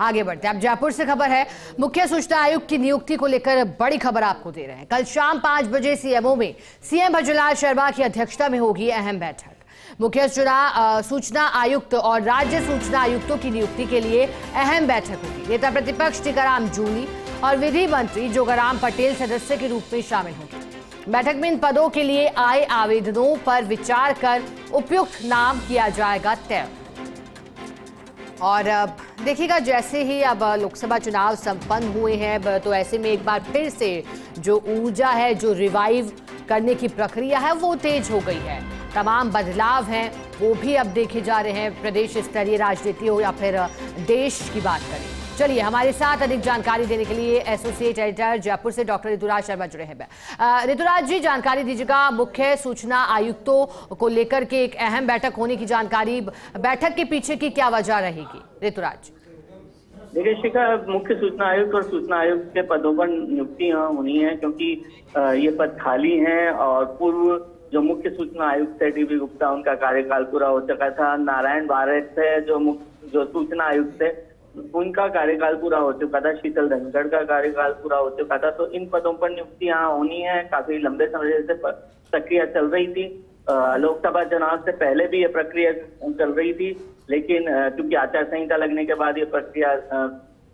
आगे बढ़ते हैं। अब जयपुर से खबर है, मुख्य सूचना आयुक्त की नियुक्ति को लेकर बड़ी खबर आपको दे रहे हैं। कल शाम 5 बजे सीएमओ में सीएम भजलाल शर्मा की अध्यक्षता में होगी अहम बैठक। मुख्य सूचना आयुक्त और राज्य सूचना आयुक्तों की नियुक्ति के लिए अहम बैठक होगी। नेता प्रतिपक्ष टीकाराम जूली और विधि मंत्री जोगाराम पटेल सदस्य के रूप में शामिल होंगे। बैठक में इन पदों के लिए आए आवेदनों पर विचार कर उपयुक्त नाम किया जाएगा तय। और देखिएगा, जैसे ही अब लोकसभा चुनाव संपन्न हुए हैं तो ऐसे में एक बार फिर से जो ऊर्जा है, जो रिवाइव करने की प्रक्रिया है वो तेज हो गई है। तमाम बदलाव हैं वो भी अब देखे जा रहे हैं, प्रदेश स्तरीय राजनीति हो या फिर देश की बात करें। चलिए, हमारे साथ अधिक जानकारी देने के लिए एसोसिएट एडिटर जयपुर से डॉक्टर ऋतुराज शर्मा जुड़े हैं। ऋतुराज जी, जानकारी दीजिएगा, मुख्य सूचना आयुक्तों को लेकर के एक अहम बैठक होने की जानकारी, बैठक के पीछे की क्या वजह रहेगी? ऋतुराज देखिए शिखा, मुख्य सूचना आयुक्त और सूचना आयुक्त के पदों पर नियुक्तियां होनी है क्योंकि ये पद खाली हैं और पूर्व जो मुख्य सूचना आयुक्त है रवि गुप्ता, उनका कार्यकाल पूरा हो चुका था। नारायण भारत है जो सूचना आयुक्त है, उनका कार्यकाल पूरा हो चुका था। शीतल धनखड़ का कार्यकाल पूरा हो चुका था। तो इन पदों पर नियुक्तियां होनी है, काफी लंबे समय से प्रक्रिया चल रही थी। लोकसभा चुनाव से पहले भी ये प्रक्रिया चल रही थी, लेकिन क्योंकि आचार संहिता लगने के बाद ये प्रक्रिया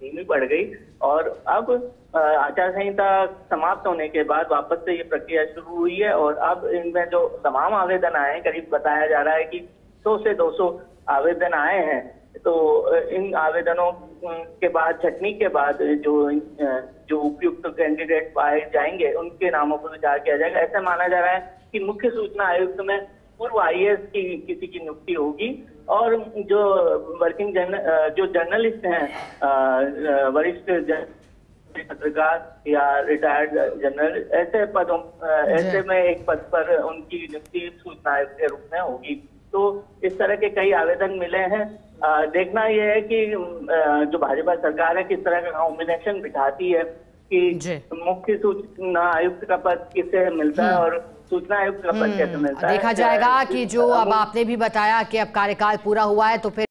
धीमी पड़ गई और अब आचार संहिता समाप्त होने के बाद वापस से ये प्रक्रिया शुरू हुई है। और अब इनमें जो तमाम आवेदन आए हैं, करीब बताया जा रहा है कि 100 से 200 आवेदन आए हैं। तो इन आवेदनों के बाद, छटनी के बाद जो उपयुक्त कैंडिडेट पाए जाएंगे उनके नामों पर विचार किया जाएगा। ऐसा माना जा रहा है कि मुख्य सूचना आयुक्त में पूर्व आईएएस की किसी की नियुक्ति होगी और जो वर्किंग जो जर्नलिस्ट हैं, वरिष्ठ पत्रकार या रिटायर्ड जनरल, ऐसे पदों ऐसे में एक पद पर उनकी नियुक्ति सूचना आयुक्त के रूप में होगी। तो इस तरह के कई आवेदन मिले हैं। देखना यह है कि जो भाजपा सरकार है किस तरह का कॉम्बिनेशन बिठाती है कि मुख्य सूचना आयुक्त का पद किसे मिलता है और सूचना आयुक्त का पद कैसे मिलता है, देखा जाएगा कि जो अब आपने भी बताया कि अब कार्यकाल पूरा हुआ है तो फिर